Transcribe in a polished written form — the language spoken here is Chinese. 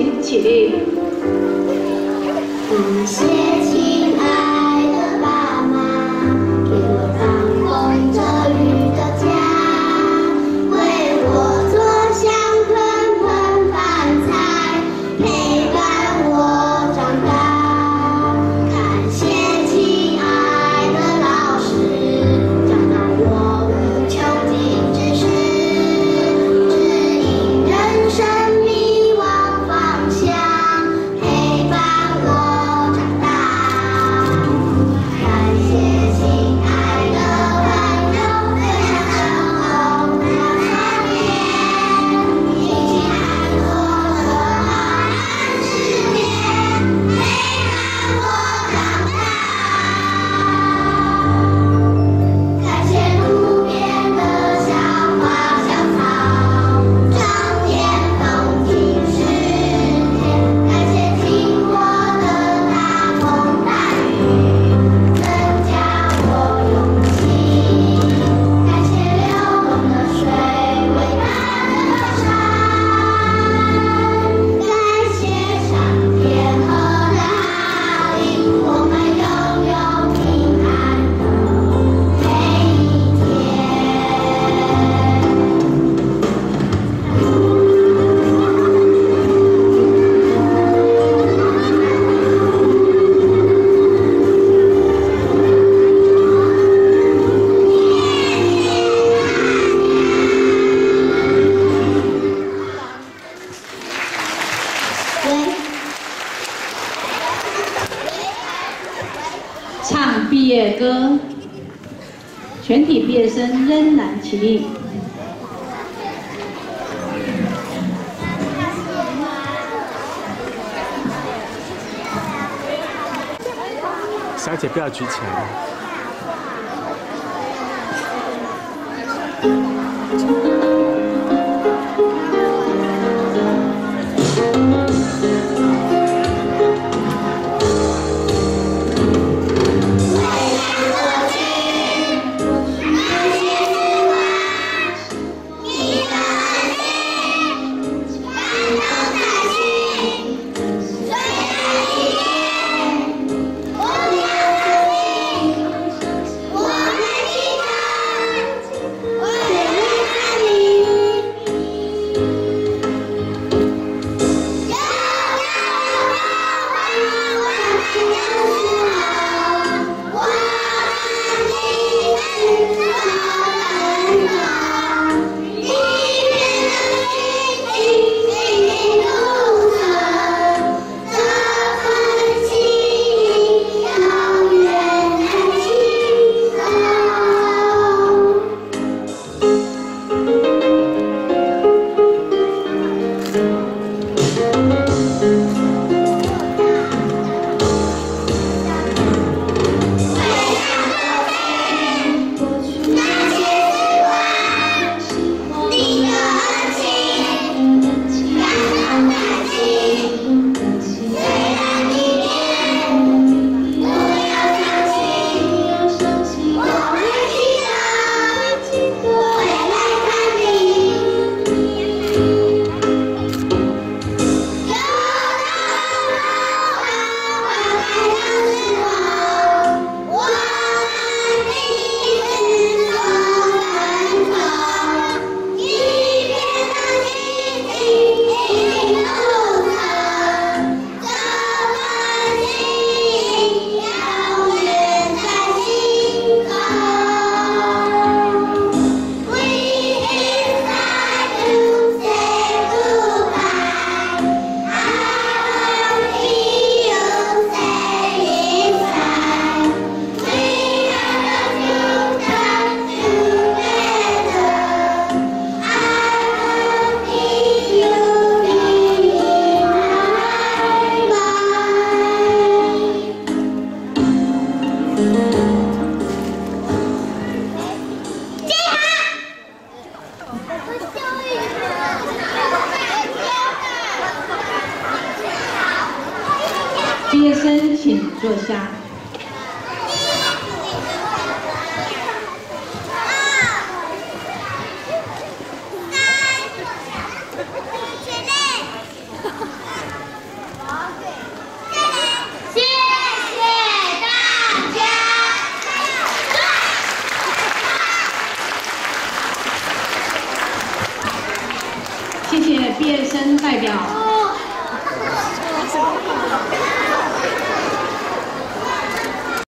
心情。感谢亲爱的爸妈，给我挡风遮雨的家，为我做香喷喷饭菜，陪伴我长大。感谢亲爱的老师，教导我无穷尽知识，指引人生。 唱毕业歌，全体毕业生仍然起立。小姐不要举起来。毕业生，请坐下。